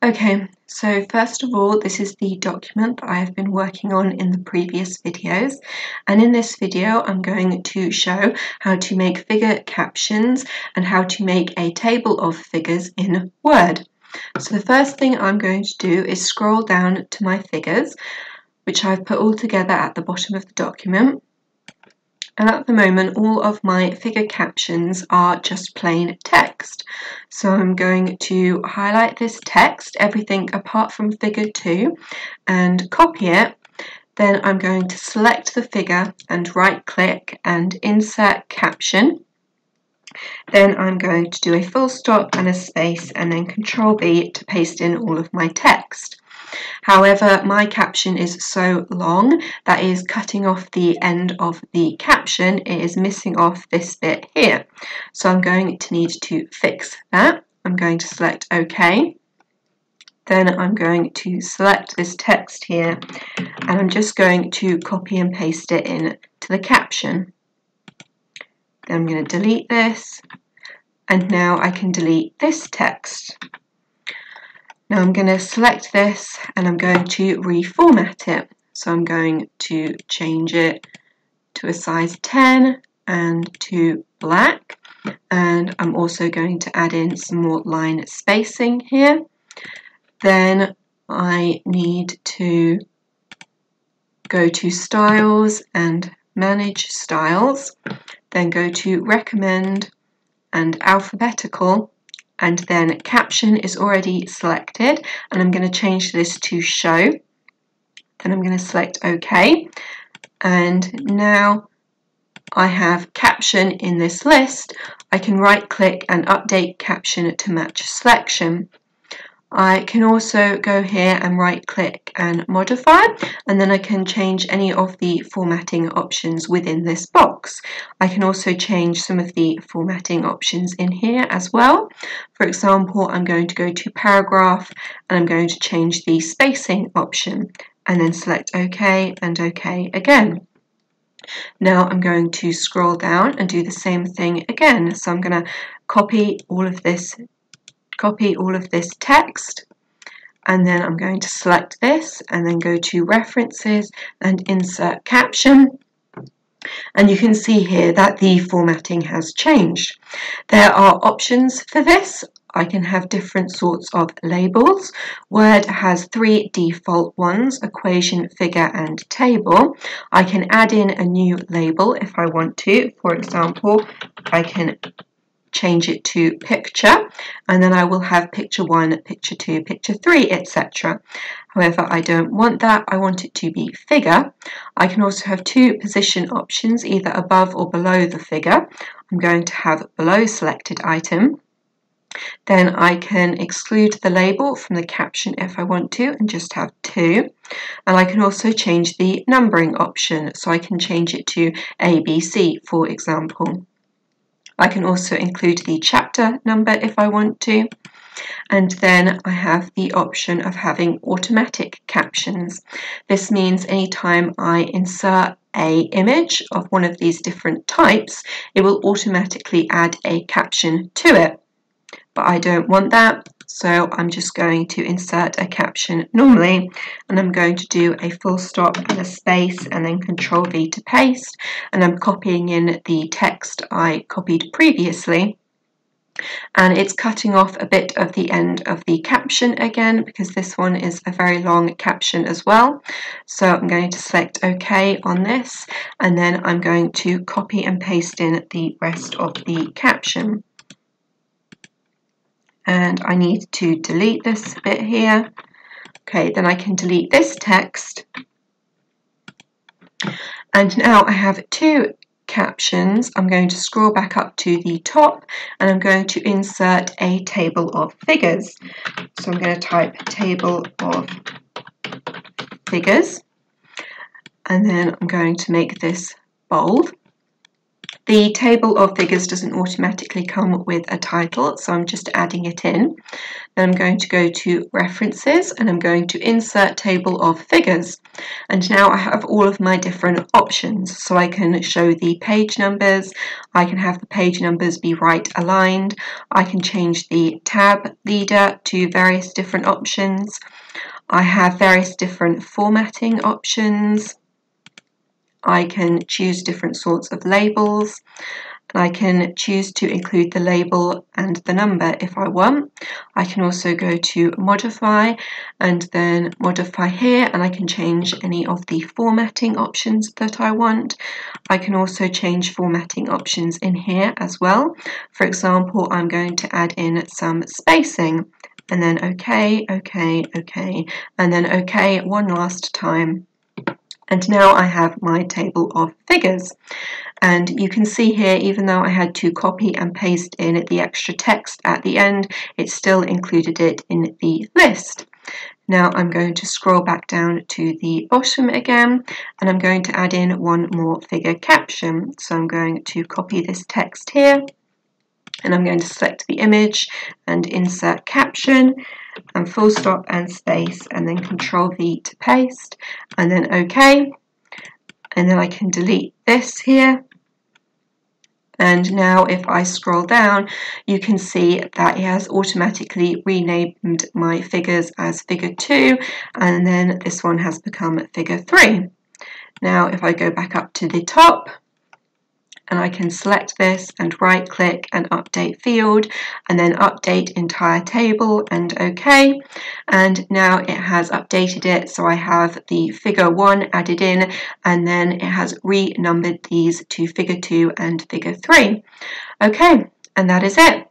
Okay, so first of all, this is the document that I have been working on in the previous videos, and in this video I'm going to show how to make figure captions and how to make a table of figures in Word. So the first thing I'm going to do is scroll down to my figures, which I've put all together at the bottom of the document. And at the moment, all of my figure captions are just plain text. So I'm going to highlight this text, everything apart from figure 2, and copy it. Then I'm going to select the figure and right click and insert caption. Then I'm going to do a full stop and a space and then Control B to paste in all of my text. However, my caption is so long that is cutting off the end of the caption. It is missing off this bit here. So I'm going to need to fix that. I'm going to select OK. Then I'm going to select this text here and I'm just going to copy and paste it in to the caption. Then I'm going to delete this, and now I can delete this text. Now I'm going to select this and I'm going to reformat it. So I'm going to change it to a size 10 and to black. And I'm also going to add in some more line spacing here. Then I need to go to Styles and Manage Styles. Then go to Recommend and Alphabetical. And then caption is already selected, and I'm going to change this to show. Then I'm going to select OK, and now I have caption in this list. I can right click and update caption to match selection. I can also go here and right click and modify, and then I can change any of the formatting options within this box. I can also change some of the formatting options in here as well. For example, I'm going to go to paragraph and I'm going to change the spacing option and then select OK and OK again. Now I'm going to scroll down and do the same thing again. So I'm going to copy all of this text, and then I'm going to select this and then go to references and insert caption, and you can see here that the formatting has changed. There are options for this. I can have different sorts of labels. Word has 3 default ones: equation, figure and table. I can add in a new label if I want to. For example, I can change it to picture, and then I will have picture 1, picture 2, picture 3, etc. However, I don't want that. I want it to be figure. I can also have 2 position options, either above or below the figure. I'm going to have below selected item. Then I can exclude the label from the caption if I want to and just have 2. And I can also change the numbering option, so I can change it to ABC, for example. I can also include the chapter number if I want to, and then I have the option of having automatic captions. This means anytime I insert an image of one of these different types, it will automatically add a caption to it. But I don't want that, so I'm just going to insert a caption normally, and I'm going to do a full stop and a space and then Control V to paste, and I'm copying in the text I copied previously, and it's cutting off a bit of the end of the caption again because this one is a very long caption as well. So I'm going to select OK on this, and then I'm going to copy and paste in the rest of the caption. And I need to delete this bit here. Okay, then I can delete this text. And now I have 2 captions. I'm going to scroll back up to the top and I'm going to insert a table of figures. So I'm going to type table of figures, and then I'm going to make this bold. The table of figures doesn't automatically come with a title, so I'm just adding it in. Then I'm going to go to References and I'm going to Insert Table of Figures. And now I have all of my different options. So I can show the page numbers, I can have the page numbers be right aligned, I can change the tab leader to various different options, I have various different formatting options, I can choose different sorts of labels, and I can choose to include the label and the number if I want. I can also go to modify and then modify here, and I can change any of the formatting options that I want. I can also change formatting options in here as well. For example, I'm going to add in some spacing, and then OK, OK, OK, and then OK one last time. And now I have my table of figures. And you can see here, even though I had to copy and paste in the extra text at the end, it still included it in the list. Now I'm going to scroll back down to the bottom again, and I'm going to add in one more figure caption. So I'm going to copy this text here, and I'm going to select the image and insert caption and full stop and space, and then Control V to paste, and then OK, and then I can delete this here. And now if I scroll down, you can see that it has automatically renamed my figures as figure 2, and then this one has become figure 3. Now if I go back up to the top, and I can select this and right click and update field, and then update entire table and OK. And now it has updated it, so I have the figure 1 added in, and then it has renumbered these to figure 2 and figure 3. OK, and that is it.